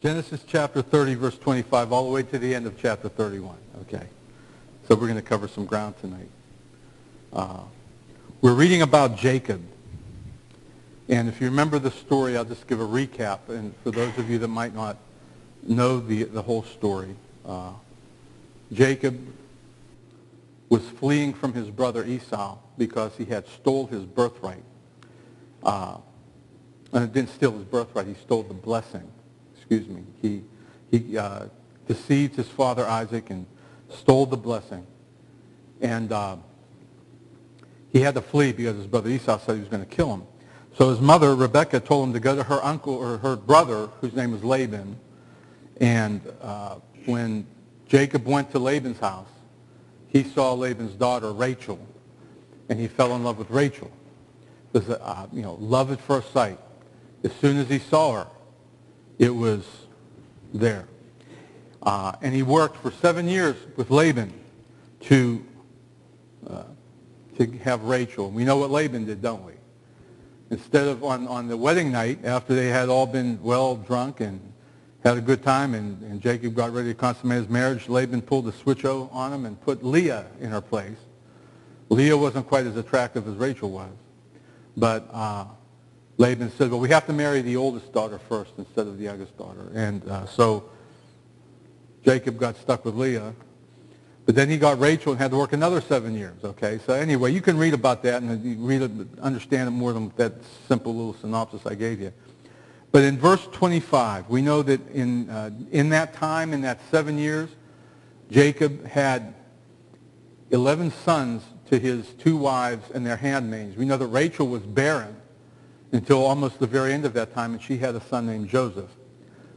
Genesis chapter 30, verse 25, all the way to the end of chapter 31. Okay. So we're going to cover some ground tonight. We're reading about Jacob. And if you remember the story, I'll just give a recap. And for those of you that might not know the whole story, Jacob was fleeing from his brother Esau because he had stole his birthright. And it didn't steal his birthright. He stole the blessing. Excuse me, he deceived his father Isaac and stole the blessing. And he had to flee because his brother Esau said he was going to kill him. So his mother, Rebekah, told him to go to her uncle, or her brother, whose name was Laban. And when Jacob went to Laban's house, he saw Laban's daughter, Rachel, and he fell in love with Rachel. It was, love at first sight. As soon as he saw her, it was there. And he worked for 7 years with Laban to have Rachel. We know what Laban did, don't we? Instead of on the wedding night, after they had all been well drunk and had a good time, and Jacob got ready to consummate his marriage, Laban pulled the switch on him and put Leah in her place. Leah wasn't quite as attractive as Rachel was. But Laban said, well, we have to marry the oldest daughter first instead of the youngest daughter. And so Jacob got stuck with Leah. But then he got Rachel and had to work another 7 years, okay? So anyway, you can read about that and you read it, understand it more than that simple little synopsis I gave you. But in verse 25, we know that in that time, in that 7 years, Jacob had 11 sons to his 2 wives and their handmaids. We know that Rachel was barren until almost the very end of that time, and she had a son named Joseph,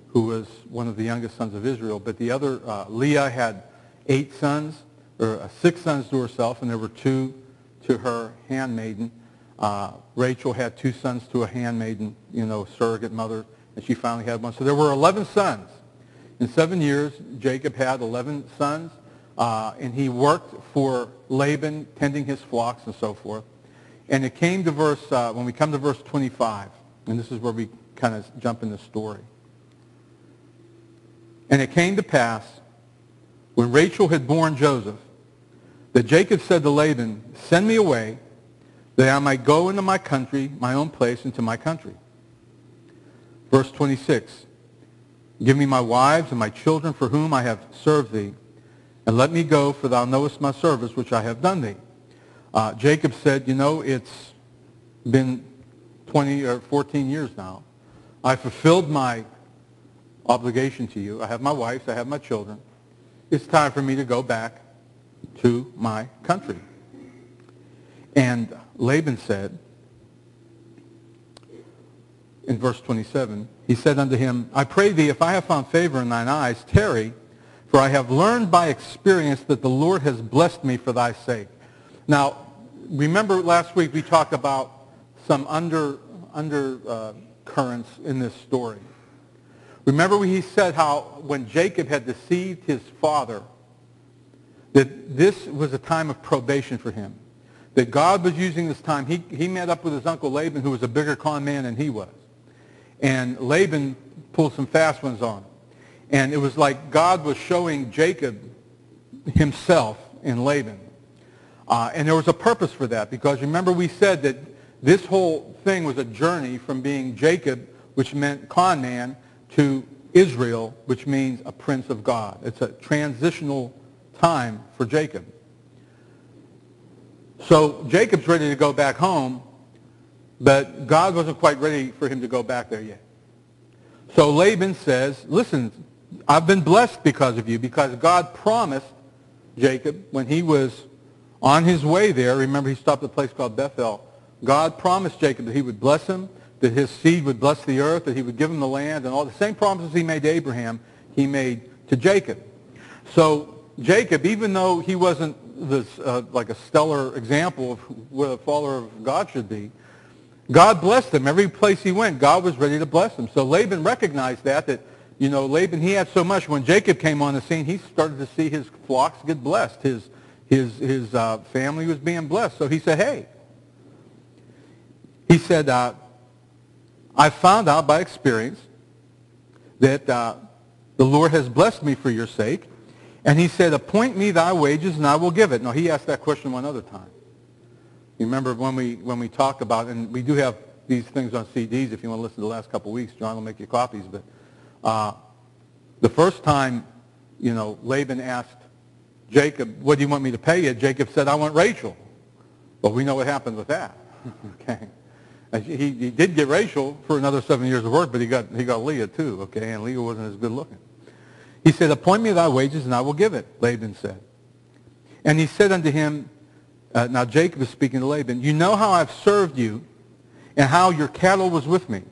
who was one of the youngest sons of Israel. But the other, Leah had 8 sons, or 6 sons to herself, and there were 2 to her handmaiden. Rachel had 2 sons to a handmaiden, surrogate mother, and she finally had 1. So there were 11 sons. In 7 years, Jacob had 11 sons, and he worked for Laban, tending his flocks and so forth. And it came to when we come to verse 25, and this is where we kind of jump in the story. And it came to pass, when Rachel had borne Joseph, that Jacob said to Laban, send me away, that I might go into my country, my own place, into my country. Verse 26, give me my wives and my children for whom I have served thee, and let me go, for thou knowest my service which I have done thee. Jacob said, it's been 20 or 14 years now. I fulfilled my obligation to you. I have my wives. I have my children. It's time for me to go back to my country. And Laban said, in verse 27, he said unto him, I pray thee, if I have found favor in thine eyes, tarry, for I have learned by experience that the Lord has blessed me for thy sake. Now, remember last week we talked about some undercurrents in this story. Remember he said how when Jacob had deceived his father, that this was a time of probation for him, that God was using this time. He met up with his uncle Laban, who was a bigger con man than he was. And Laban pulled some fast ones on him. And it was like God was showing Jacob himself in Laban. And there was a purpose for that, because remember we said that this whole thing was a journey from being Jacob, which meant con man, to Israel, which means a prince of God. It's a transitional time for Jacob. So Jacob's ready to go back home, but God wasn't quite ready for him to go back there yet. So Laban says, listen, I've been blessed because of you, because God promised Jacob when he was on his way there, remember he stopped at a place called Bethel, God promised Jacob that he would bless him, that his seed would bless the earth, that he would give him the land, and all the same promises he made to Abraham, he made to Jacob. So Jacob, even though he wasn't this like a stellar example of what a follower of God should be, God blessed him. Every place he went, God was ready to bless him. So Laban recognized that Laban, he had so much. When Jacob came on the scene, he started to see his flocks get blessed. His family was being blessed. So he said, hey. He said, I found out by experience that the Lord has blessed me for your sake. And he said, appoint me thy wages and I will give it. Now, he asked that question one other time. You remember when we talked about, and we do have these things on CDs if you want to listen to the last couple of weeks. John will make you copies. But the first time, you know, Laban asked Jacob, what do you want me to pay you? Jacob said, I want Rachel. Well, we know what happened with that. Okay. He did get Rachel for another 7 years of work, but he got Leah too, okay, and Leah wasn't as good looking. He said, appoint me thy wages, and I will give it, Laban said. And he said unto him, now Jacob is speaking to Laban, you know how I've served you, and how your cattle was with me.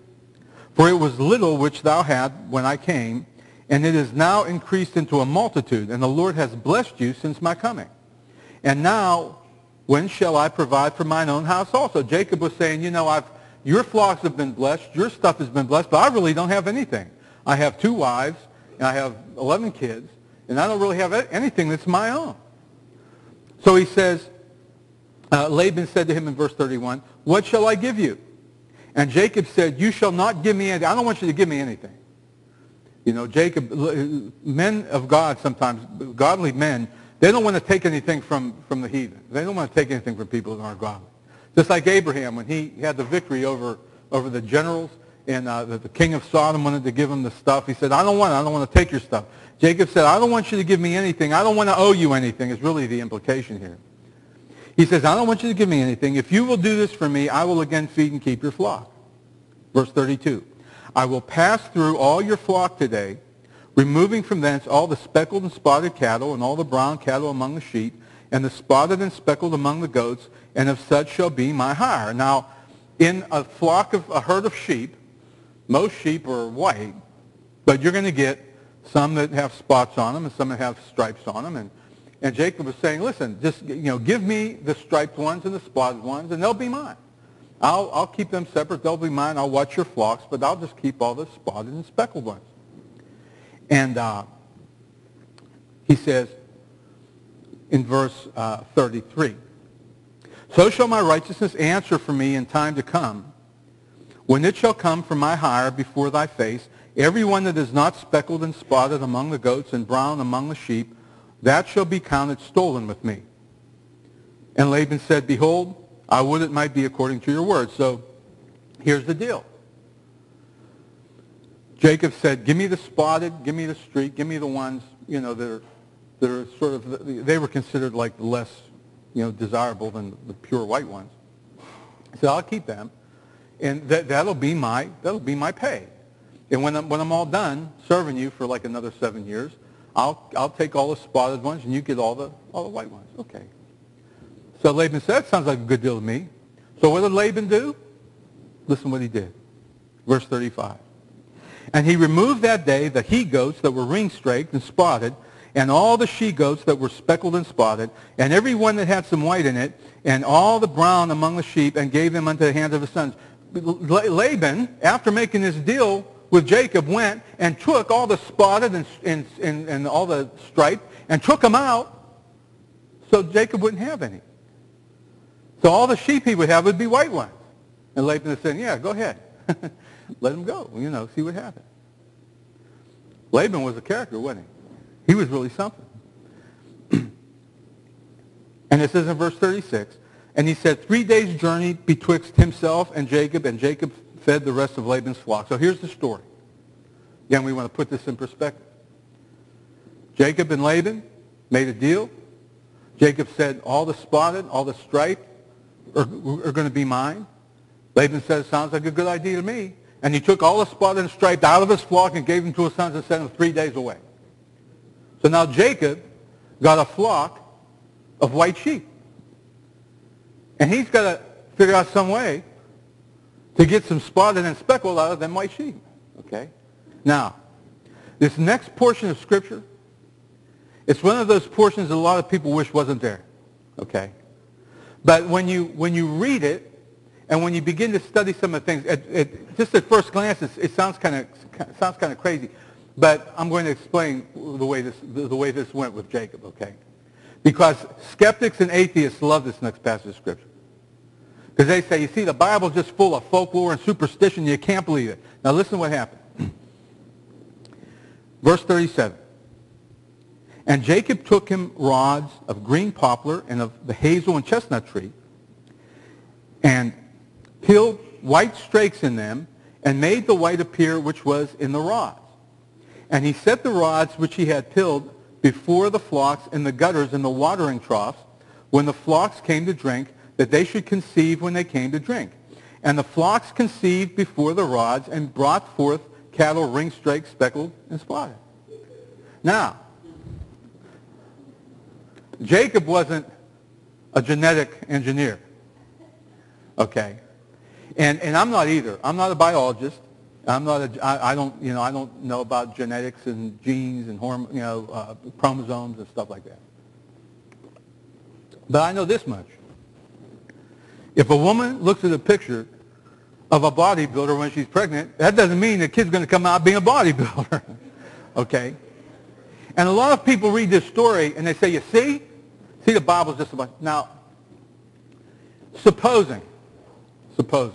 For it was little which thou had when I came, and it is now increased into a multitude, and the Lord has blessed you since my coming. And now, when shall I provide for mine own house also? Jacob was saying, you know, your flocks have been blessed, your stuff has been blessed, but I really don't have anything. I have 2 wives, and I have 11 kids, and I don't really have anything that's my own. So he says, Laban said to him in verse 31, what shall I give you? And Jacob said, you shall not give me anything. I don't want you to give me anything. You know, Jacob, men of God sometimes, godly men, they don't want to take anything from the heathen. They don't want to take anything from people that aren't godly. Just like Abraham, when he had the victory over the generals, and the king of Sodom wanted to give him the stuff. He said, I don't want to take your stuff. Jacob said, I don't want you to give me anything. I don't want to owe you anything, is really the implication here. He says, I don't want you to give me anything. If you will do this for me, I will again feed and keep your flock. Verse 32. I will pass through all your flock today, removing from thence all the speckled and spotted cattle, and all the brown cattle among the sheep, and the spotted and speckled among the goats, and of such shall be my hire. Now, in a herd of sheep, most sheep are white, but you're going to get some that have spots on them, and some that have stripes on them. And Jacob was saying, listen, just, you know, give me the striped ones and the spotted ones, and they'll be mine. I'll keep them separate. They'll be mine. I'll watch your flocks, but I'll just keep all the spotted and speckled ones. And he says in verse 33, so shall my righteousness answer for me in time to come, when it shall come from my hire before thy face, every one that is not speckled and spotted among the goats and brown among the sheep, that shall be counted stolen with me. And Laban said, behold, I would it might be according to your word. So here's the deal. Jacob said, give me the spotted, give me the streak, give me the ones, you know, that are sort of, they were considered like less, you know, desirable than the pure white ones. He said, I'll keep them, and that'll be my pay. And when I'm all done serving you for like another 7 years, I'll take all the spotted ones and you get all the white ones. Okay. So Laban said, that sounds like a good deal to me. So what did Laban do? Listen what he did. Verse 35. And he removed that day the he-goats that were ring-straked and spotted, and all the she-goats that were speckled and spotted, and every one that had some white in it, and all the brown among the sheep, and gave them unto the hand of his sons. Laban, after making this deal with Jacob, went and took all the spotted and all the striped, and took them out so Jacob wouldn't have any. So all the sheep he would have would be white ones. And Laban is saying, yeah, go ahead. Let him go, you know, see what happens. Laban was a character, wasn't he? He was really something. And it says in verse 36, and he said, 3 days' journey betwixt himself and Jacob fed the rest of Laban's flock. So here's the story. Again, we want to put this in perspective. Jacob and Laban made a deal. Jacob said, all the spotted, all the striped are going to be mine. Laban said, sounds like a good idea to me. And he took all the spotted and striped out of his flock and gave them to his sons and sent them 3 days away. So now Jacob got a flock of white sheep. And he's got to figure out some way to get some spotted and speckled out of them white sheep. Okay? Now, this next portion of Scripture, it's one of those portions that a lot of people wish wasn't there. Okay? But when you read it, and when you begin to study some of the things, just at first glance, it sounds kind of crazy, but I'm going to explain the way this went with Jacob, okay? Because skeptics and atheists love this next passage of Scripture, because they say, you see, the Bible's just full of folklore and superstition. You can't believe it. Now listen to what happened. Verse 37. And Jacob took him rods of green poplar and of the hazel and chestnut tree, and peeled white strakes in them, and made the white appear which was in the rods. And he set the rods which he had peeled before the flocks in the gutters and the watering troughs, when the flocks came to drink, that they should conceive when they came to drink. And the flocks conceived before the rods, and brought forth cattle ring-straked, speckled, and spotted. Now, Jacob wasn't a genetic engineer, okay? And I'm not either. I'm not a biologist. I don't know about genetics and genes and chromosomes and stuff like that. But I know this much. If a woman looks at a picture of a bodybuilder when she's pregnant, that doesn't mean the kid's going to come out being a bodybuilder, okay? And a lot of people read this story and they say, you see? See, the Bible's just about... Now, supposing, and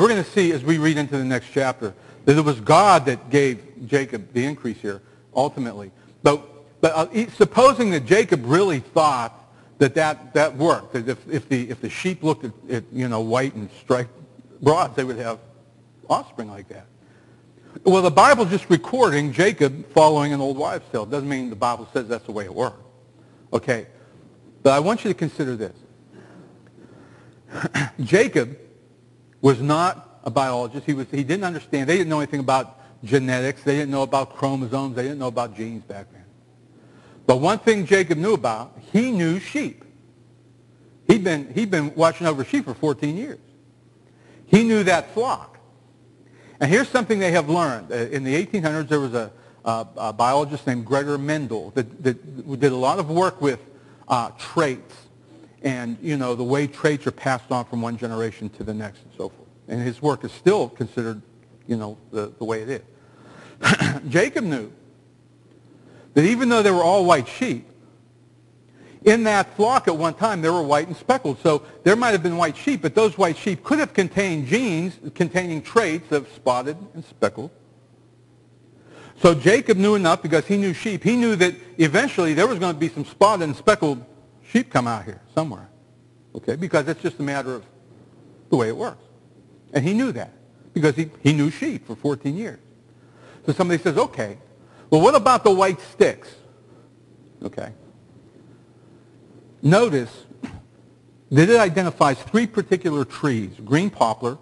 we're going to see as we read into the next chapter, that it was God that gave Jacob the increase here, ultimately. But supposing that Jacob really thought that worked, that if the sheep looked at white and striped rods, they would have offspring like that. Well, the Bible's just recording Jacob following an old wives' tale. It doesn't mean the Bible says that's the way it worked. Okay, but I want you to consider this. Jacob was not a biologist. He didn't understand. They didn't know anything about genetics. They didn't know about chromosomes. They didn't know about genes back then. But one thing Jacob knew about, he knew sheep. He'd been watching over sheep for 14 years. He knew that flock. And here's something they have learned. In the 1800s, there was a biologist named Gregor Mendel that did a lot of work with traits and, the way traits are passed on from one generation to the next and so forth. And his work is still considered, the way it is. Jacob knew that even though they were all white sheep, in that flock at one time, there were white and speckled. So there might have been white sheep, but those white sheep could have contained genes containing traits of spotted and speckled. So Jacob knew enough, because he knew sheep. He knew that eventually there was going to be some spotted and speckled sheep come out here somewhere, okay? Because that's just a matter of the way it works. And he knew that because he knew sheep for 14 years. So somebody says, okay, well, what about the white sticks? Okay. Notice that it identifies three particular trees, green poplar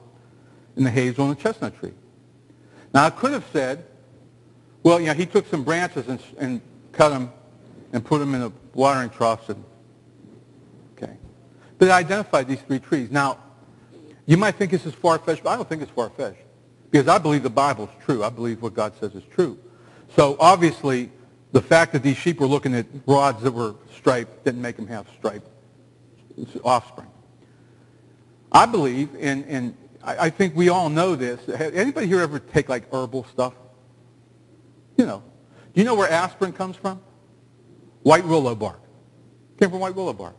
and the hazel and the chestnut tree. Now, I could have said, well, he took some branches and cut them and put them in a watering trough. Okay. But it identified these three trees. Now, you might think this is far-fetched, but I don't think it's far-fetched, because I believe the Bible is true. I believe what God says is true. So, obviously, the fact that these sheep were looking at rods that were striped didn't make them have striped offspring. I believe, and I think we all know this. Anybody here ever take, like, herbal stuff? Do you know where aspirin comes from? White willow bark. Came from white willow bark.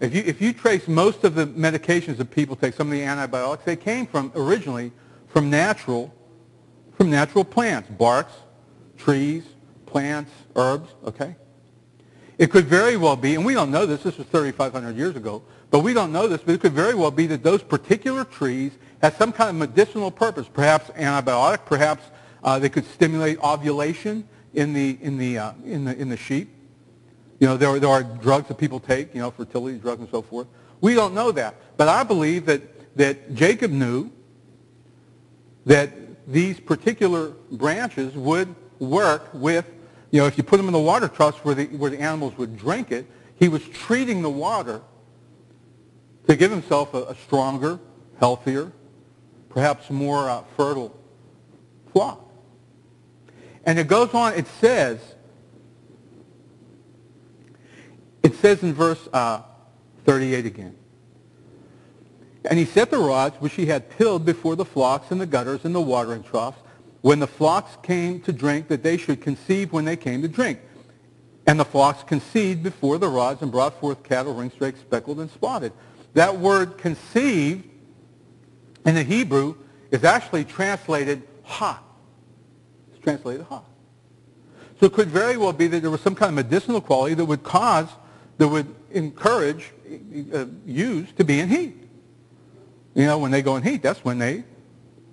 If you trace most of the medications that people take, some of the antibiotics, they came originally from natural plants, barks, trees, plants, herbs, okay? It could very well be, and we don't know this was 3,500 years ago, but we don't know this, but it could very well be that those particular trees had some kind of medicinal purpose, perhaps antibiotic, perhaps they could stimulate ovulation in the sheep. There are drugs that people take, fertility drugs and so forth. We don't know that, but I believe that Jacob knew that these particular branches would work with, if you put them in the water troughs where the animals would drink it, he was treating the water to give himself a stronger, healthier, perhaps more fertile flock. And it goes on, it says in verse 38 again, and he set the rods which he had pilled before the flocks and the gutters and the watering troughs, when the flocks came to drink, that they should conceive when they came to drink. And the flocks conceived before the rods, and brought forth cattle ring-straked, speckled, and spotted. That word conceived in the Hebrew is actually translated ha. It's translated ha. So it could very well be that there was some kind of medicinal quality that would cause, that would encourage ewes to be in heat. You know, when they go in heat, that's when they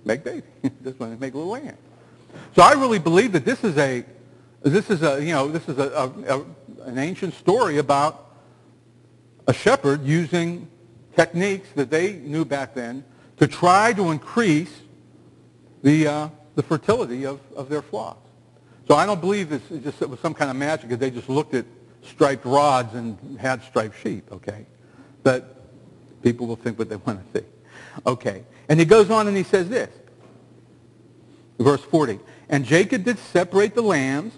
make babies. That's when they make little lambs. So I really believe that this is an ancient story about a shepherd using techniques that they knew back then to try to increase the fertility of their flocks. So I don't believe it was some kind of magic that they just looked at striped rods and had striped sheep, okay? But people will think what they want to see. Okay, and he goes on and he says this, verse 40, and Jacob did separate the lambs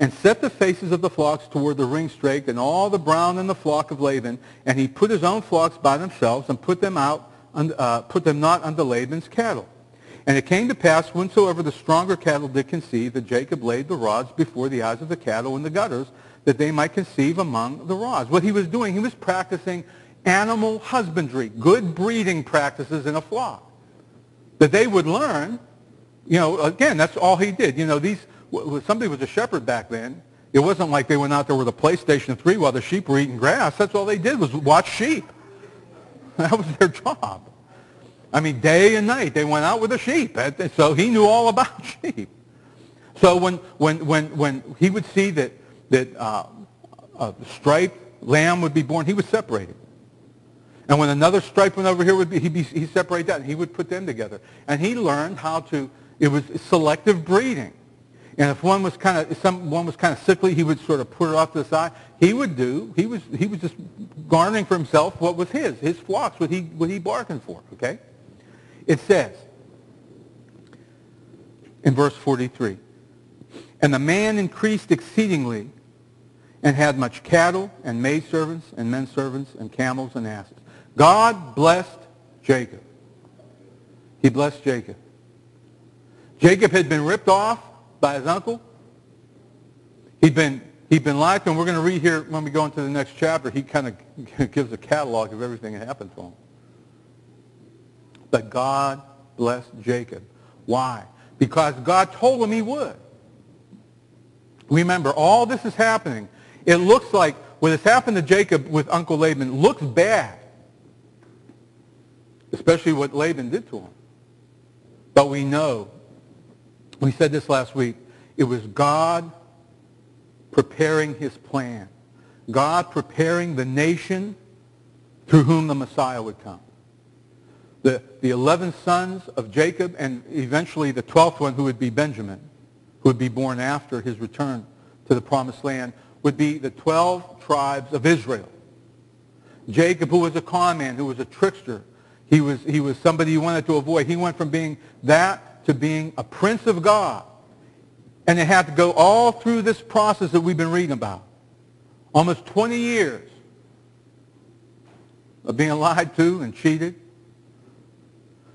and set the faces of the flocks toward the ring-straked and all the brown in the flock of Laban, and he put his own flocks by themselves and put them not unto Laban's cattle. And it came to pass, whensoever the stronger cattle did conceive, that Jacob laid the rods before the eyes of the cattle in the gutters, that they might conceive among the rods. What he was doing, he was practicing animal husbandry, good breeding practices in a flock, that they would learn. You know, again, that's all he did. You know, somebody was a shepherd back then. It wasn't like they went out there with a PlayStation 3 while the sheep were eating grass. That's all they did was watch sheep. That was their job. I mean, day and night, they went out with the sheep. So he knew all about sheep. So when he would see that a striped lamb would be born, he would separate it. And when another striped one over here would be, he'd separate that, and he would put them together. And he learned how to, it was selective breeding. And if one was kind of sickly, he would sort of put it off to the side. He was just garnering for himself what was his flocks, what he bargained for, okay? It says in verse 43, and the man increased exceedingly and had much cattle and maidservants and menservants and camels and asses. God blessed Jacob. He blessed Jacob. Jacob had been ripped off by his uncle. He'd been lied to, and we're going to read here when we go into the next chapter. He kind of gives a catalog of everything that happened to him. But God blessed Jacob. Why? Because God told him he would. Remember, all this is happening. It looks like what has happened to Jacob with Uncle Laban looks bad, especially what Laban did to him. But we know, we said this last week, it was God preparing his plan. God preparing the nation through whom the Messiah would come. The 11 sons of Jacob, and eventually the 12th one, who would be Benjamin, who would be born after his return to the promised land, would be the 12 tribes of Israel. Jacob, who was a con man, who was a trickster, he was somebody you wanted to avoid. He went from being that to being a prince of God. And it had to go all through this process that we've been reading about. Almost 20 years of being lied to and cheated.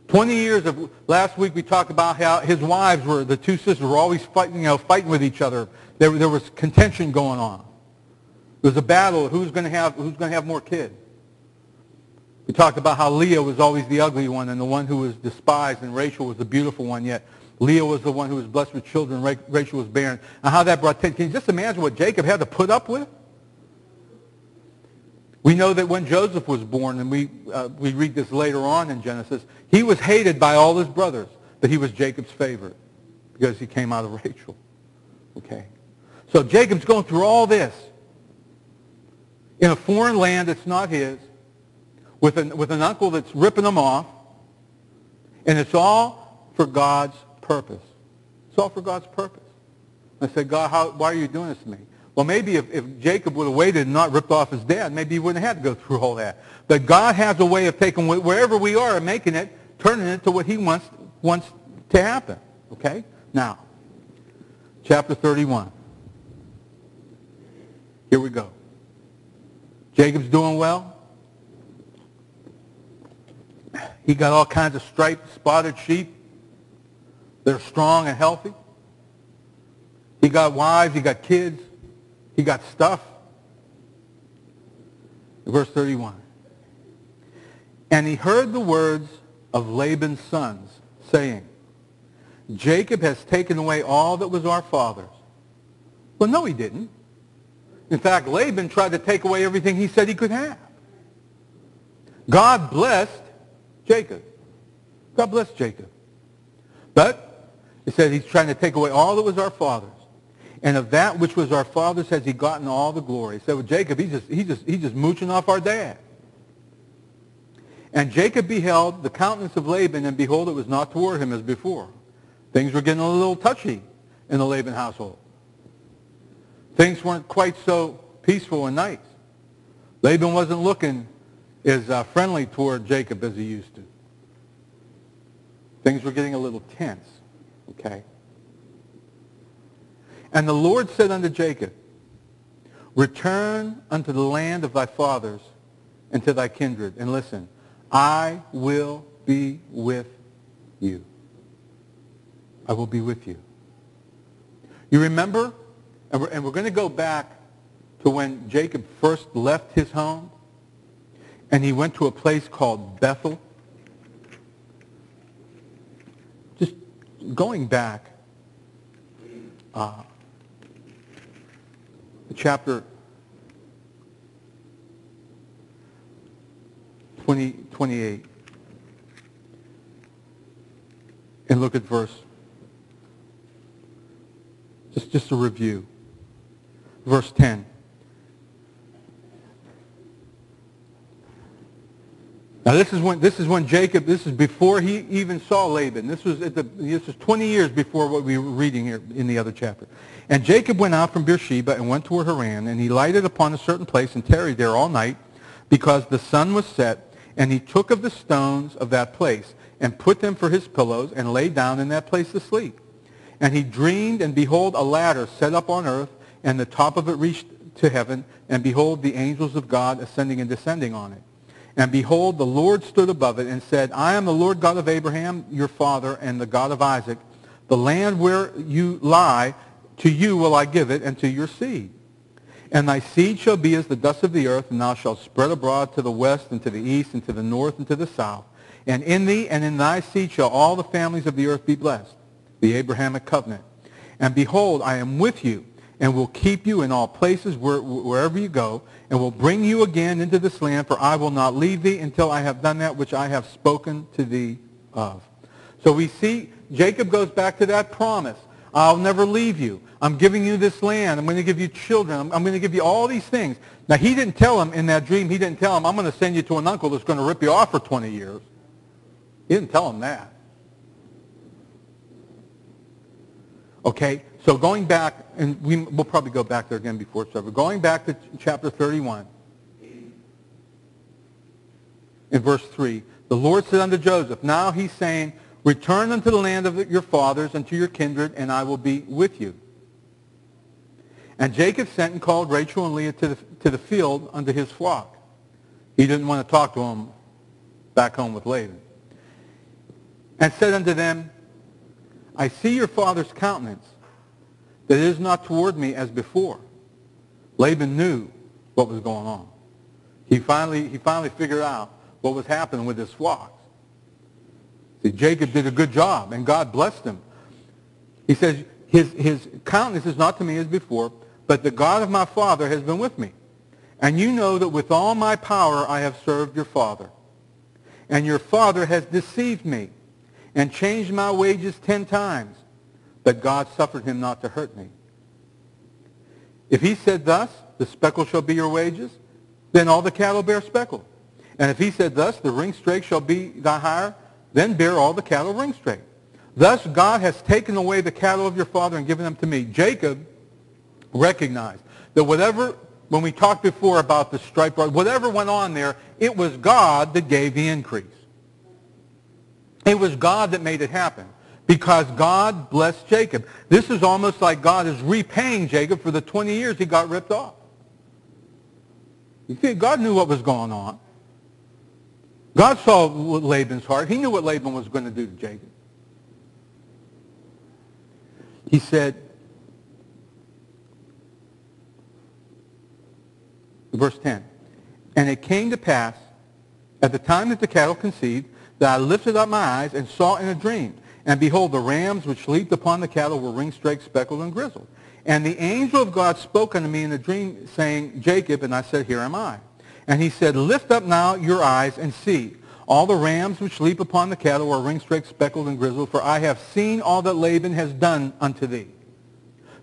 20 years of, last week we talked about how his wives were, the two sisters were always fighting, you know, fighting with each other. There was contention going on. There was a battle of who's going to have more kids. We talked about how Leah was always the ugly one and the one who was despised, and Rachel was the beautiful one, yet Leah was the one who was blessed with children, Rachel was barren, and how that brought tension. Can you just imagine what Jacob had to put up with? We know that when Joseph was born, and we read this later on in Genesis, he was hated by all his brothers, but he was Jacob's favorite because he came out of Rachel. Okay. So Jacob's going through all this in a foreign land that's not his, with an uncle that's ripping them off, and it's all for God's purpose. It's all for God's purpose. I said, God, why are you doing this to me? Well, maybe if Jacob would have waited and not ripped off his dad, maybe he wouldn't have had to go through all that. But God has a way of taking wherever we are and making it, turning it to what he wants to happen. Okay? Now, chapter 31. Here we go. Jacob's doing well. He got all kinds of striped, spotted sheep. They're strong and healthy. He got wives. He got kids. He got stuff. Verse 31. And he heard the words of Laban's sons, saying, Jacob has taken away all that was our father's, Well, no, he didn't. In fact, Laban tried to take away everything he said he could have. God blessed Jacob. God blessed Jacob. But it says he's trying to take away all that was our father's. And of that which was our father's has he gotten all the glory. So with Jacob, he's just mooching off our dad. And Jacob beheld the countenance of Laban, and behold, it was not toward him as before. Things were getting a little touchy in the Laban household. Things weren't quite so peaceful and nice. Laban wasn't looking as friendly toward Jacob as he used to. Things were getting a little tense, okay? And the Lord said unto Jacob, return unto the land of thy fathers and to thy kindred. And listen, I will be with you. I will be with you. You remember? And we're going to go back to when Jacob first left his home, and he went to a place called Bethel. Just going back to chapter 28, and look at verse, just a review. Verse 10. Now this is when Jacob, this is before he even saw Laban. This was 20 years before what we were reading here in the other chapter. And Jacob went out from Beersheba and went toward Haran, and he lighted upon a certain place and tarried there all night, because the sun was set, and he took of the stones of that place and put them for his pillows and lay down in that place to sleep. And he dreamed, and behold, a ladder set up on earth, and the top of it reached to heaven, and behold, the angels of God ascending and descending on it. And behold, the Lord stood above it and said, I am the Lord God of Abraham, your father, and the God of Isaac. The land where you lie, to you will I give it, and to your seed. And thy seed shall be as the dust of the earth, and thou shalt spread abroad to the west, and to the east, and to the north, and to the south. And in thee and in thy seed shall all the families of the earth be blessed, the Abrahamic covenant. And behold, I am with you, and will keep you in all places wherever you go, and will bring you again into this land, for I will not leave thee until I have done that which I have spoken to thee of. So we see Jacob goes back to that promise. I'll never leave you. I'm giving you this land. I'm going to give you children. I'm going to give you all these things. Now, he didn't tell him in that dream, he didn't tell him, I'm going to send you to an uncle that's going to rip you off for 20 years. He didn't tell him that. Okay? So going back, and we'll probably go back there again before it's over. Going back to chapter 31, in verse 3, the Lord said unto Joseph, now he's saying, return unto the land of your fathers and to your kindred, and I will be with you. And Jacob sent and called Rachel and Leah to the field unto his flock. He didn't want to talk to them back home with Laban. And said unto them, I see your father's countenance, that it is not toward me as before. Laban knew what was going on. He finally figured out what was happening with his flocks. See, Jacob did a good job, and God blessed him. He says, his countenance is not to me as before, but the God of my father has been with me. And you know that with all my power I have served your father. And your father has deceived me and changed my wages 10 times. But God suffered him not to hurt me. If he said thus, the speckle shall be your wages, then all the cattle bear speckle. And if he said thus, the ringstrake shall be thy hire, then bear all the cattle ringstrake. Thus God has taken away the cattle of your father and given them to me. Jacob recognized that whatever, when we talked before about the stripe, whatever went on there, it was God that gave the increase. It was God that made it happen, because God blessed Jacob. This is almost like God is repaying Jacob for the 20 years he got ripped off. You see, God knew what was going on. God saw Laban's heart. He knew what Laban was going to do to Jacob. He said, verse 10, and it came to pass, at the time that the cattle conceived, that I lifted up my eyes and saw in a dream, and behold, the rams which leaped upon the cattle were ringstraked, speckled, and grizzled. And the angel of God spoke unto me in a dream, saying, Jacob, and I said, Here am I. And he said, Lift up now your eyes and see. All the rams which leap upon the cattle are ring-striped, speckled, and grizzled, for I have seen all that Laban has done unto thee.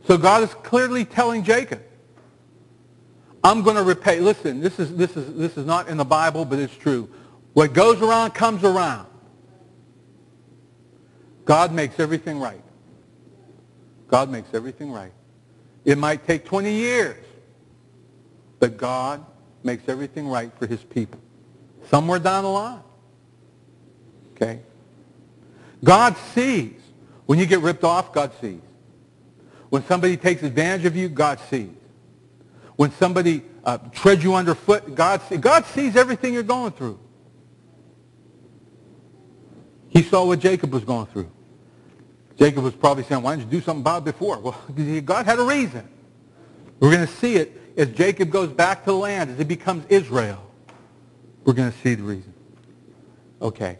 So God is clearly telling Jacob, I'm going to repay. Listen, this is not in the Bible, but it's true. What goes around comes around. God makes everything right. God makes everything right. It might take 20 years, but God makes everything right for his people. Somewhere down the line. Okay? God sees. When you get ripped off, God sees. When somebody takes advantage of you, God sees. When somebody treads you underfoot, God sees. God sees everything you're going through. He saw what Jacob was going through. Jacob was probably saying, why didn't you do something about it before? Well, God had a reason. We're going to see it as Jacob goes back to the land, as it becomes Israel. We're going to see the reason. Okay.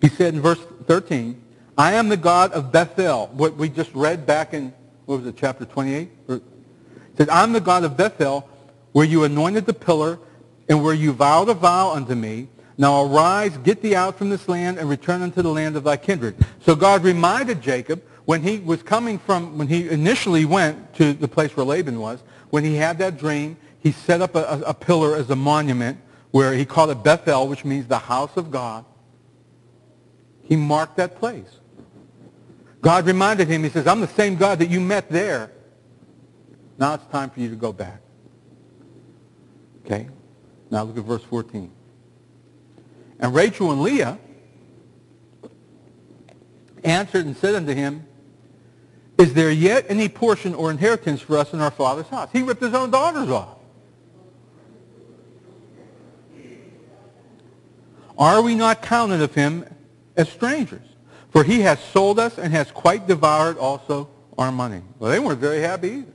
He said in verse 13, I am the God of Bethel. What we just read back in, what was it, chapter 28? He said, I'm the God of Bethel, where you anointed the pillar, and where you vowed a vow unto me. Now arise, get thee out from this land, and return unto the land of thy kindred. So God reminded Jacob, when he was coming from, when he initially went to the place where Laban was, when he had that dream, he set up a pillar as a monument where he called it Bethel, which means the house of God. He marked that place. God reminded him, he says, I'm the same God that you met there. Now it's time for you to go back. Okay? Now look at verse 14. And Rachel and Leah answered and said unto him, Is there yet any portion or inheritance for us in our father's house? He ripped his own daughters off. Are we not counted of him as strangers? For he has sold us and has quite devoured also our money. Well, they weren't very happy either.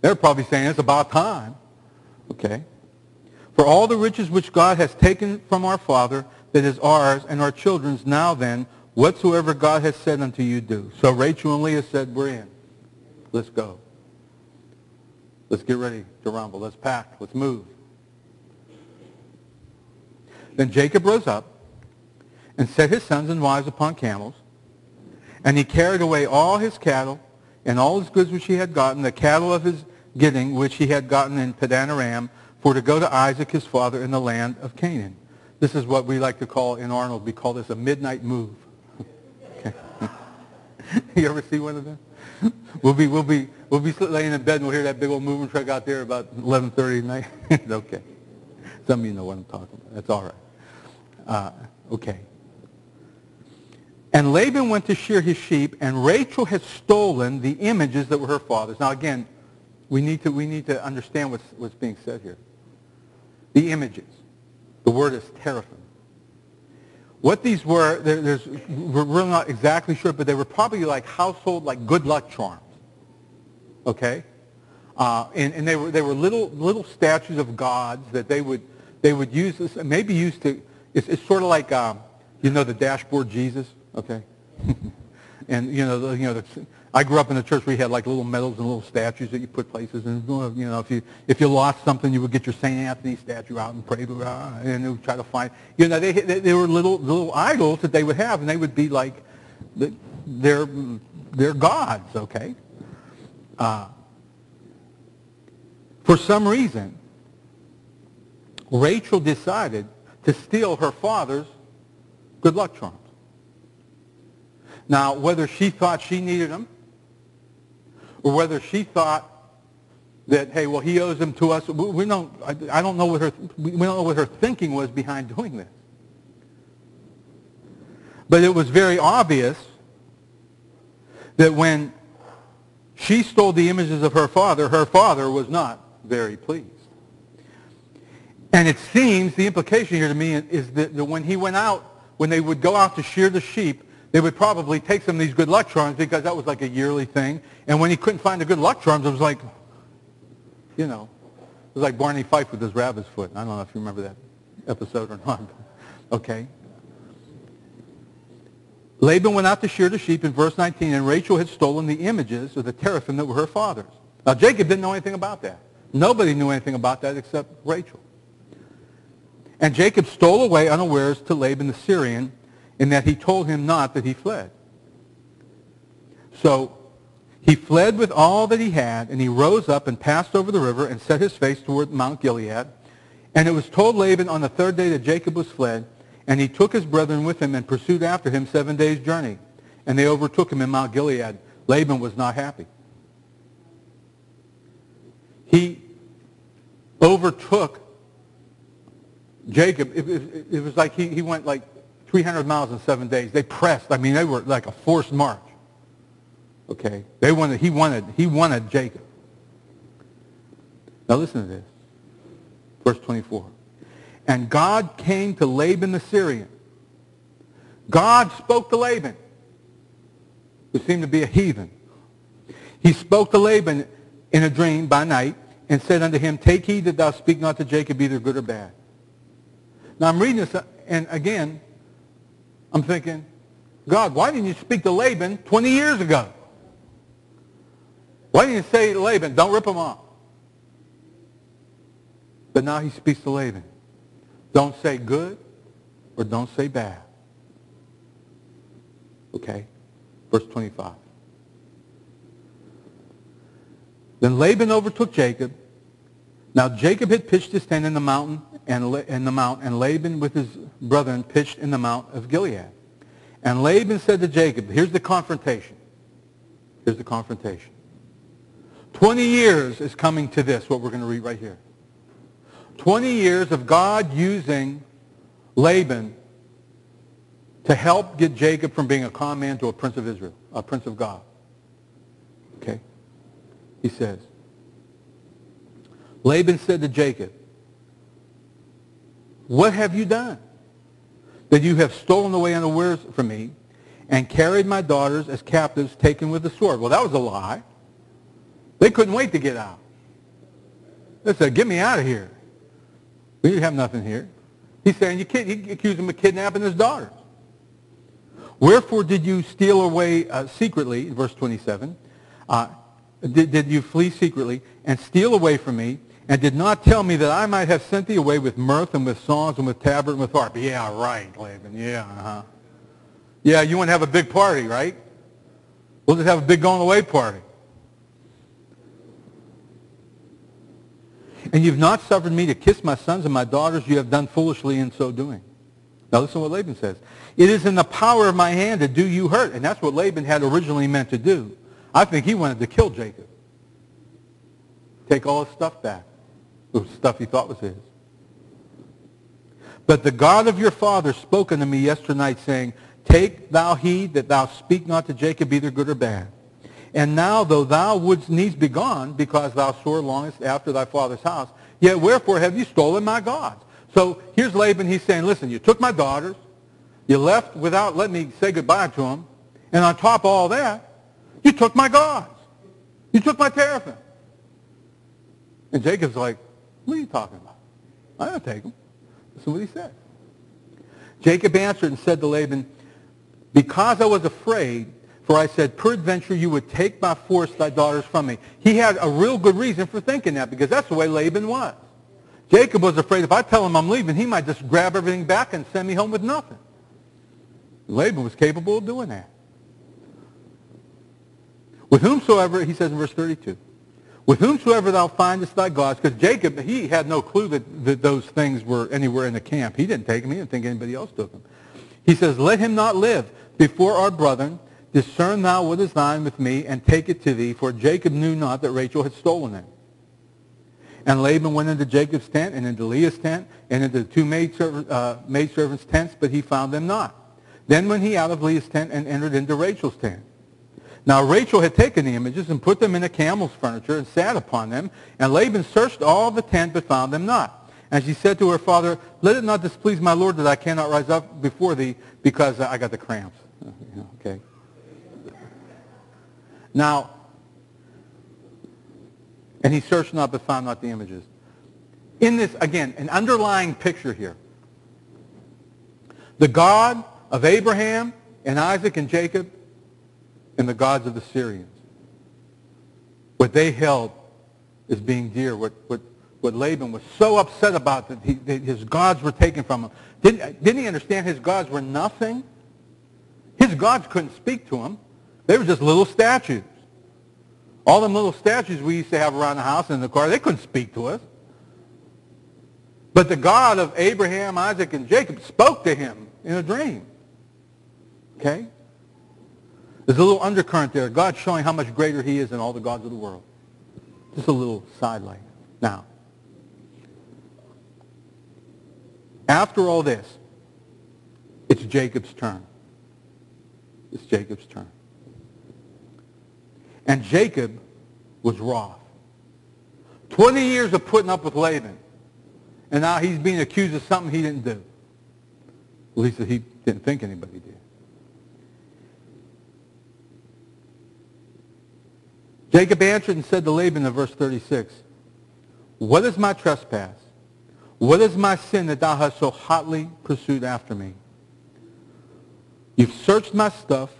They're probably saying, it's about time. Okay. For all the riches which God has taken from our father, that is ours and our children's, now then, whatsoever God has said unto you, do. So Rachel and Leah said, we're in. Let's go. Let's get ready to rumble. Let's pack. Let's move. Then Jacob rose up and set his sons and wives upon camels, and he carried away all his cattle and all his goods which he had gotten, the cattle of his getting which he had gotten in Paddan Aram, for to go to Isaac his father in the land of Canaan. This is what we like to call in Arnold, we call this a midnight move. Okay. You ever see one of them? We'll be laying in bed and we'll hear that big old moving truck out there about 11:30 at night. Okay. Some of you know what I'm talking about. That's all right. Okay. And Laban went to shear his sheep, and Rachel had stolen the images that were her father's. Now again, we need to understand what's being said here. The images. The word is teraphim. What these were, we're really not exactly sure, but they were probably like household, like good luck charms. Okay? And they were little statues of gods that they would use, this maybe used to, it's sort of like, you know, the dashboard Jesus, okay? And, I grew up in a church where we had like little medals and little statues that you put places in. You know, if you lost something, you would get your St. Anthony statue out and pray to God, and they would try to find. You know, they were little idols that they would have, and they would be like their gods. Okay. For some reason, Rachel decided to steal her father's good luck charms. Now, whether she thought she needed them, or whether she thought that, hey, well, he owes them to us. We don't know what her thinking was behind doing this. But it was very obvious that when she stole the images of her father was not very pleased. And it seems the implication here to me is that when he went out, when they would go out to shear the sheep, they would probably take some of these good luck charms because that was like a yearly thing. And when he couldn't find the good luck charms, it was like, you know, it was like Barney Fife with his rabbit's foot. I don't know if you remember that episode or not. Okay. Laban went out to shear the sheep in verse 19, and Rachel had stolen the images of the teraphim that were her father's. Now, Jacob didn't know anything about that. Nobody knew anything about that except Rachel. And Jacob stole away unawares to Laban the Syrian, in that he told him not that he fled. So he fled with all that he had, and he rose up and passed over the river and set his face toward Mount Gilead. And it was told Laban on the third day that Jacob was fled, and he took his brethren with him and pursued after him 7 days' journey. And they overtook him in Mount Gilead. Laban was not happy. He overtook Jacob. It was like he went like 300 miles in 7 days. They pressed. I mean, they were like a forced march. Okay, they wanted. He wanted Jacob. Now listen to this. Verse 24. And God came to Laban the Syrian. God spoke to Laban, who seemed to be a heathen. He spoke to Laban in a dream by night and said unto him, Take heed that thou speak not to Jacob either good or bad. Now I'm reading this, and again, I'm thinking, God, why didn't you speak to Laban 20 years ago? Why didn't you say to Laban, don't rip him off? But now he speaks to Laban. Don't say good or don't say bad. Okay, verse 25. Then Laban overtook Jacob. Now Jacob had pitched his tent in the mountain, and Laban with his brethren pitched in the Mount of Gilead. And Laban said to Jacob, here's the confrontation. Here's the confrontation. 20 years is coming to this, what we're going to read right here. 20 years of God using Laban to help get Jacob from being a con man to a prince of Israel, a prince of God. Okay? He says, Laban said to Jacob, What have you done that you have stolen away unawares from me and carried my daughters as captives taken with the sword? Well, that was a lie. They couldn't wait to get out. They said, get me out of here. We have nothing here. He's saying, you accuse him of kidnapping his daughters. Wherefore did you steal away secretly, in verse 27, did you flee secretly and steal away from me, and did not tell me that I might have sent thee away with mirth and with songs and with tabret and with harp? Yeah, right, Laban, yeah, uh-huh. Yeah, you want to have a big party, right? We'll just have a big going away party. And you've not suffered me to kiss my sons and my daughters. You have done foolishly in so doing. Now listen to what Laban says. It is in the power of my hand to do you hurt. And that's what Laban had originally meant to do. I think he wanted to kill Jacob. Take all his stuff back. The stuff he thought was his. But the God of your father spoke unto me yesternight, saying, Take thou heed that thou speak not to Jacob either good or bad. And now, though thou wouldst needs be gone, because thou sore longest after thy father's house, yet wherefore have you stolen my gods? So here's Laban. He's saying, listen, you took my daughters. You left without letting me say goodbye to them. And on top of all that, you took my gods. You took my teraphim. And Jacob's like, what are you talking about? I don't take them. Listen to what he said. Jacob answered and said to Laban, Because I was afraid, for I said, peradventure you would take by force thy daughters from me. He had a real good reason for thinking that, because that's the way Laban was. Jacob was afraid if I tell him I'm leaving, he might just grab everything back and send me home with nothing. Laban was capable of doing that. With whomsoever, he says in verse 32, with whomsoever thou findest thy gods, because Jacob, he had no clue that those things were anywhere in the camp. He didn't take them. He didn't think anybody else took them. He says, let him not live before our brethren. Discern thou what is thine with me, and take it to thee, for Jacob knew not that Rachel had stolen it. And Laban went into Jacob's tent, and into Leah's tent, and into the two maidservants' tents, but he found them not. Then went he out of Leah's tent, and entered into Rachel's tent. Now Rachel had taken the images, and put them in a camel's furniture, and sat upon them. And Laban searched all the tent, but found them not. And she said to her father, Let it not displease my lord that I cannot rise up before thee, because I got the cramps. Okay. Now, and he searched not but found not the images. In this, again, an underlying picture here. The God of Abraham, and Isaac and Jacob and the gods of the Syrians. What they held as being dear, what Laban was so upset about that his gods were taken from him. Didn't he understand his gods were nothing? His gods couldn't speak to him. They were just little statues. All them little statues we used to have around the house and in the car, they couldn't speak to us. But the God of Abraham, Isaac, and Jacob spoke to him in a dream. Okay? There's a little undercurrent there. God's showing how much greater he is than all the gods of the world. Just a little sidelight. Now, after all this, it's Jacob's turn. It's Jacob's turn. And Jacob was wroth. 20 years of putting up with Laban. And now he's being accused of something he didn't do. At least he didn't think anybody did. Jacob answered and said to Laban in verse 36, "What is my trespass? What is my sin that thou hast so hotly pursued after me? You've searched my stuff.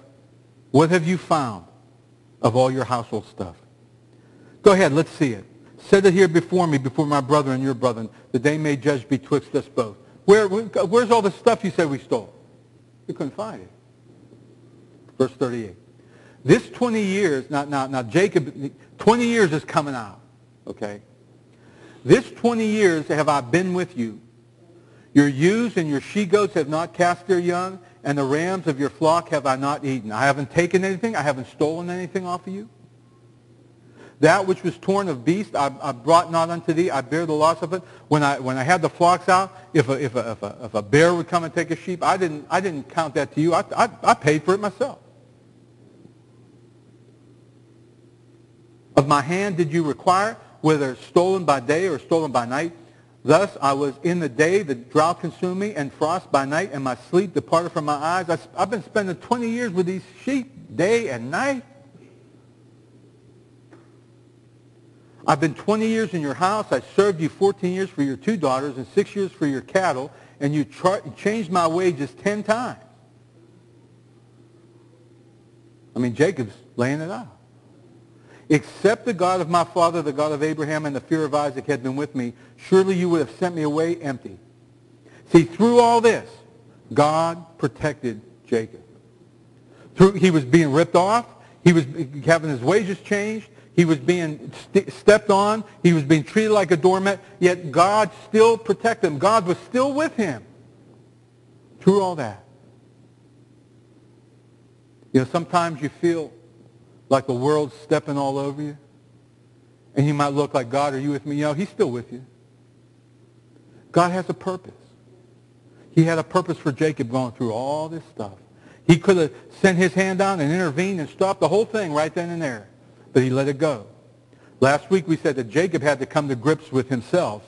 What have you found of all your household stuff? Go ahead, let's see it. Set it here before me, before my brother and your brethren, that they may judge betwixt us both." Where's all the stuff you said we stole? We couldn't find it. Verse 38. This 20 years, now Jacob, 20 years is coming out, okay? This 20 years have I been with you. Your ewes and your she-goats have not cast their young, and the rams of your flock have I not eaten. I haven't taken anything. I haven't stolen anything off of you. That which was torn of beast, I brought not unto thee. I bear the loss of it. When I had the flocks out, if a bear would come and take a sheep, I didn't count that to you. I paid for it myself. Of my hand did you require, whether stolen by day or stolen by night. Thus I was in the day, the drought consumed me, and frost by night, and my sleep departed from my eyes. I've been spending 20 years with these sheep, day and night. I've been 20 years in your house. I served you 14 years for your two daughters and 6 years for your cattle, and you changed my wages 10 times. I mean, Jacob's laying it out. Except the God of my father, the God of Abraham, and the fear of Isaac had been with me, surely you would have sent me away empty. See, through all this, God protected Jacob. He was being ripped off. He was having his wages changed. He was being stepped on. He was being treated like a doormat. Yet God still protected him. God was still with him through all that. You know, sometimes you feel like the world's stepping all over you. And you might look like, God, are you with me? You know, he's still with you. God has a purpose. He had a purpose for Jacob going through all this stuff. He could have sent his hand down and intervened and stopped the whole thing right then and there. But he let it go. Last week we said that Jacob had to come to grips with himself.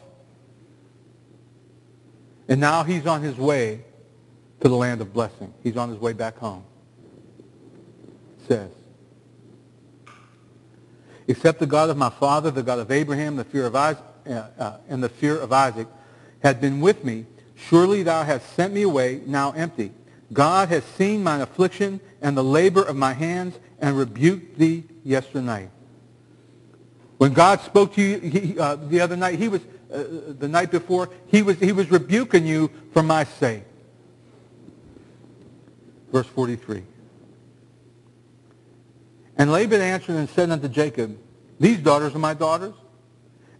And now he's on his way to the land of blessing. He's on his way back home. It says, except the God of my father, the God of Abraham, the fear of Isaac, and the fear of Isaac had been with me, surely thou hast sent me away now empty. God has seen mine affliction and the labor of my hands, and rebuked thee yesternight. When God spoke to you the other night, he was the night before, he was rebuking you for my sake. Verse 43. And Laban answered and said unto Jacob, these daughters are my daughters,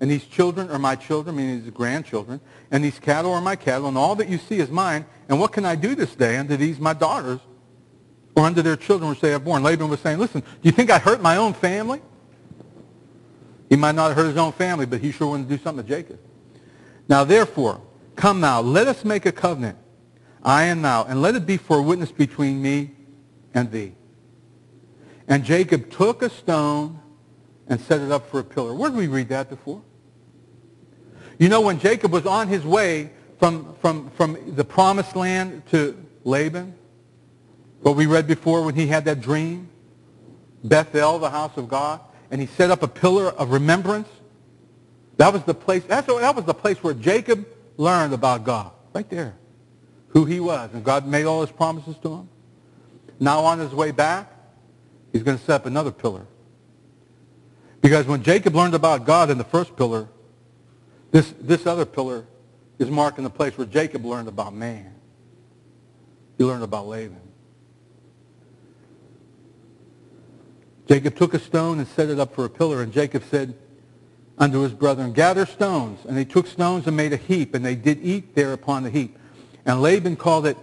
and these children are my children, meaning these grandchildren, and these cattle are my cattle, and all that you see is mine. And what can I do this day unto these my daughters, or unto their children which they have born? Laban was saying, listen, do you think I hurt my own family? He might not have hurt his own family, but he sure wanted to do something to Jacob. Now therefore, come now, let us make a covenant, I and thou, and let it be for a witness between me and thee. And Jacob took a stone and set it up for a pillar. Where did we read that before? You know, when Jacob was on his way from the promised land to Laban, what we read before when he had that dream, Bethel, the house of God, and he set up a pillar of remembrance. That was the place, that was the place where Jacob learned about God, right there, who he was. And God made all his promises to him. Now on his way back, he's going to set up another pillar. Because when Jacob learned about God in the first pillar, this other pillar is marking the place where Jacob learned about man. He learned about Laban. Jacob took a stone and set it up for a pillar, and Jacob said unto his brethren, gather stones. And they took stones and made a heap, and they did eat there upon the heap. And Laban called it,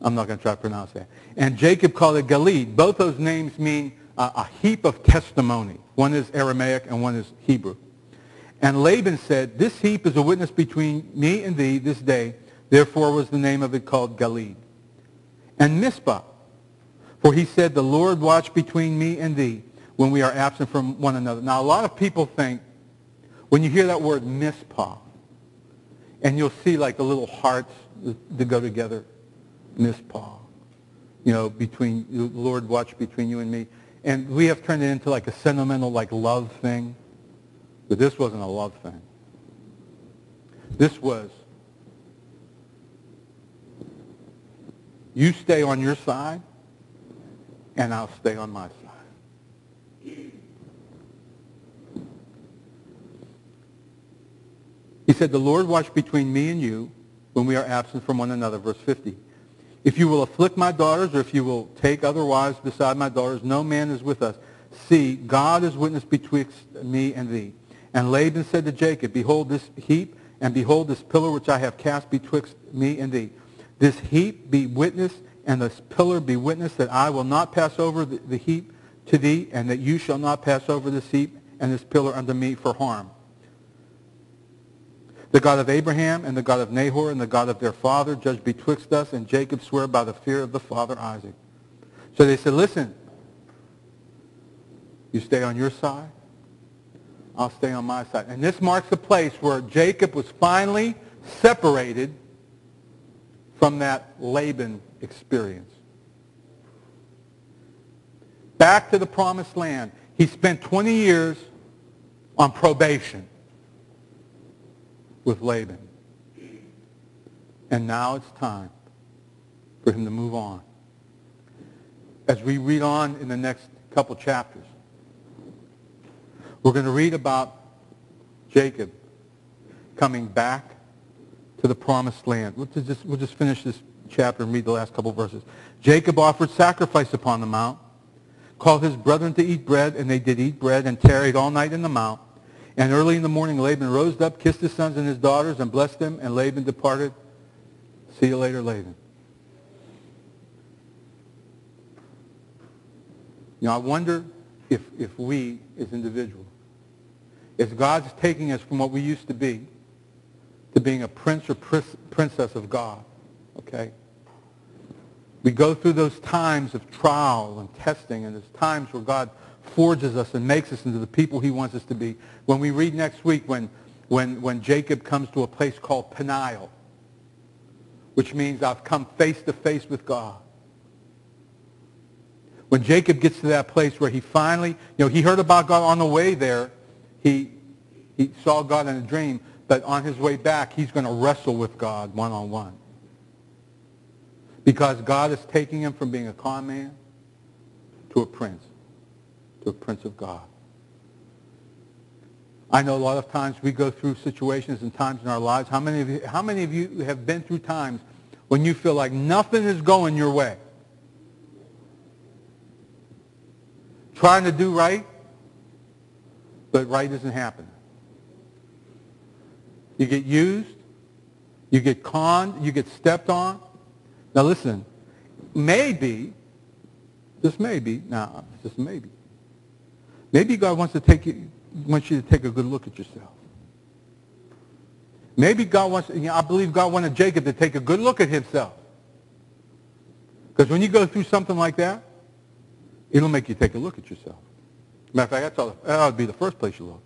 I'm not going to try to pronounce that, and Jacob called it Galid. Both those names mean a heap of testimony. One is Aramaic and one is Hebrew. And Laban said, this heap is a witness between me and thee this day. Therefore was the name of it called Galid. And Mizpah, for he said, the Lord watch between me and thee when we are absent from one another. Now, a lot of people think, when you hear that word Mizpah, and you'll see like the little hearts that go together, Mizpah, you know, between, Lord watch between you and me. And we have turned it into like a sentimental, like love thing. But this wasn't a love thing. This was, you stay on your side, and I'll stay on my side. He said, the Lord watch between me and you when we are absent from one another. Verse 50. If you will afflict my daughters, or if you will take other wives beside my daughters, no man is with us. See, God is witness betwixt me and thee. And Laban said to Jacob, behold this heap, and behold this pillar which I have cast betwixt me and thee. This heap be witness, and this pillar be witness, that I will not pass over the heap to thee, and that you shall not pass over this heap and this pillar unto me for harm. The God of Abraham and the God of Nahor and the God of their father judge betwixt us, and Jacob sware by the fear of the father Isaac. So they said, listen, you stay on your side, I'll stay on my side. And this marks the place where Jacob was finally separated from that Laban experience. Back to the promised land. He spent 20 years on probation with Laban. And now it's time for him to move on. As we read on in the next couple chapters, we're going to read about Jacob coming back to the promised land. We'll just finish this chapter and read the last couple verses. Jacob offered sacrifice upon the mount, called his brethren to eat bread, and they did eat bread, and tarried all night in the mount. And early in the morning, Laban rose up, kissed his sons and his daughters, and blessed them, and Laban departed. See you later, Laban. You know, I wonder if we, as individuals, if God's taking us from what we used to be to being a prince or princess of God, okay? We go through those times of trial and testing, and there's times where God forges us and makes us into the people he wants us to be. When we read next week, when Jacob comes to a place called Peniel, which means I've come face to face with God. When Jacob gets to that place where he finally, you know, he heard about God on the way there. He saw God in a dream, but on his way back, he's going to wrestle with God one-on-one. Because God is taking him from being a con man to a prince. To a prince of God. I know a lot of times we go through situations and times in our lives. How many of you have been through times when you feel like nothing is going your way? Trying to do right, but right isn't happening. You get used, you get conned, you get stepped on. Now listen, maybe, just maybe, now just maybe, maybe God wants you to take a good look at yourself. Maybe God wants, you know, I believe God wanted Jacob to take a good look at himself. Because when you go through something like that, it'll make you take a look at yourself. Matter of fact, that ought to be the first place you look.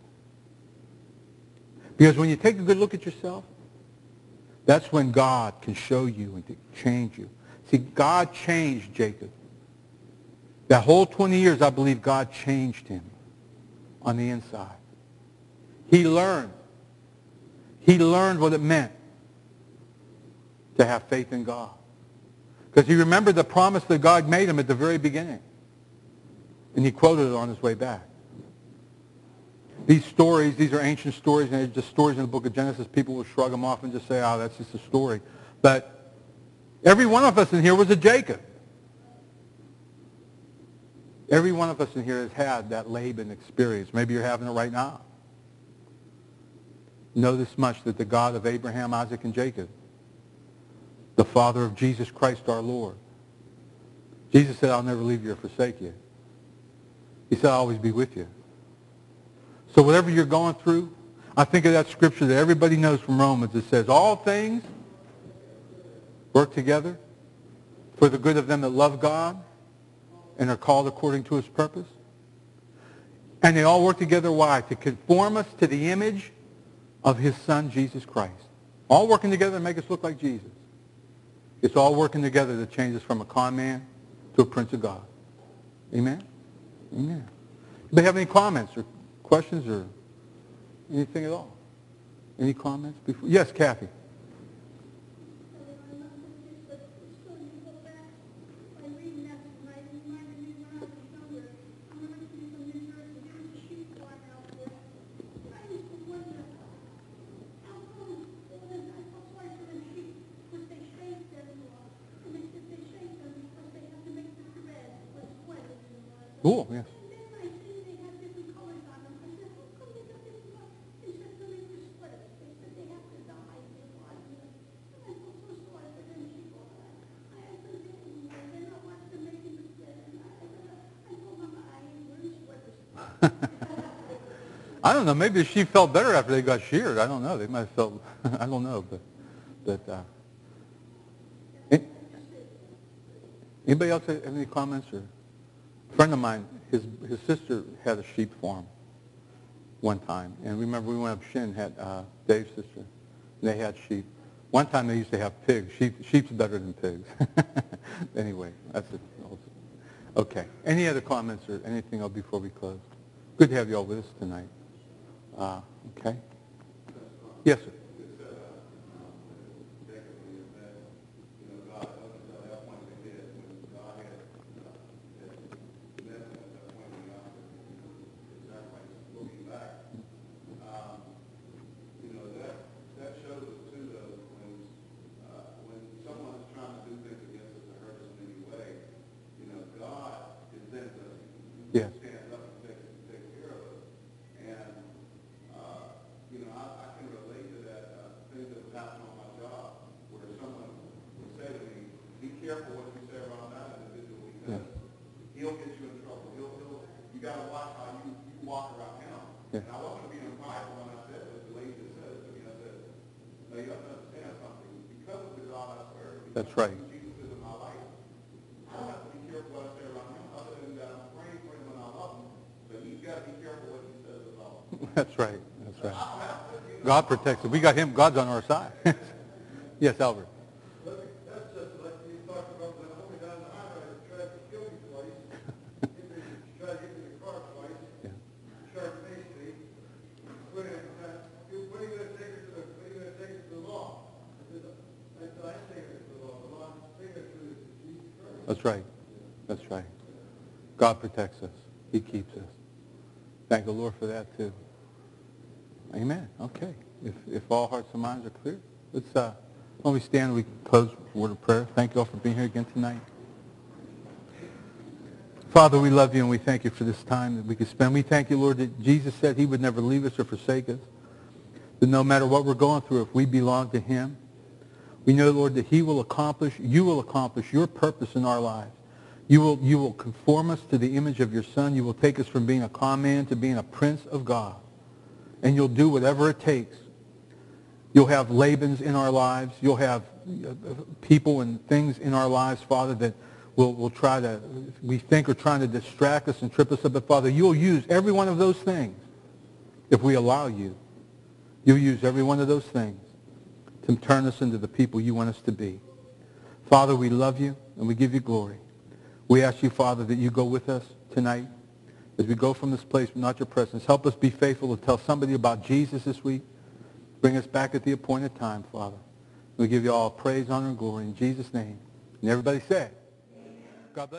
Because when you take a good look at yourself, that's when God can show you and change you. See, God changed Jacob. That whole 20 years, I believe God changed him on the inside. He learned. He learned what it meant to have faith in God. Because he remembered the promise that God made him at the very beginning. And he quoted it on his way back. These stories, these are ancient stories, and they're just stories in the book of Genesis. People will shrug them off and just say, oh, that's just a story. But every one of us in here was a Jacob. Every one of us in here has had that Laban experience. Maybe you're having it right now. Know this much, that the God of Abraham, Isaac, and Jacob, the Father of Jesus Christ our Lord. Jesus said, I'll never leave you or forsake you. He said, I'll always be with you. So whatever you're going through, I think of that scripture that everybody knows from Romans. It says, all things work together for the good of them that love God and are called according to his purpose. And they all work together, why? To conform us to the image of his son, Jesus Christ. All working together to make us look like Jesus. It's all working together to change us from a con man to a prince of God. Amen? Amen. Anybody have any comments or questions or anything at all? Any comments before? Yes, Kathy. Cool, yes. I don't know, maybe the sheep felt better after they got sheared. I don't know, they might have felt, I don't know, but anybody else have any comments or? A friend of mine, his sister had a sheep farm one time. And remember, we went up Shin, had Dave's sister, and they had sheep. One time they used to have pigs. Sheep's better than pigs. Anyway, that's it. Okay. Any other comments or anything else before we close? Good to have you all with us tonight. Okay. Yes, sir. That's right. That's right. That's right. God protects us. We got him. God's on our side. Yes, Albert. That's right. That's right. God protects us. He keeps us. Thank the Lord for that, too. Amen. Okay. If all hearts and minds are clear, let's, when we stand, we close with a word of prayer. Thank you all for being here again tonight. Father, we love you and we thank you for this time that we could spend. We thank you, Lord, that Jesus said he would never leave us or forsake us, that no matter what we're going through, if we belong to him, we know, Lord, that you will accomplish your purpose in our lives. You will conform us to the image of your Son. You will take us from being a common man to being a prince of God. And you'll do whatever it takes. You'll have Labans in our lives. You'll have people and things in our lives, Father, that will try to, we think are trying to distract us and trip us up. But, Father, you'll use every one of those things if we allow you. You'll use every one of those things to turn us into the people you want us to be. Father, we love you and we give you glory. We ask you, Father, that you go with us tonight as we go from this place, but not your presence. Help us be faithful to tell somebody about Jesus this week. Bring us back at the appointed time, Father. We give you all praise, honor, and glory in Jesus' name. And everybody said, God bless you.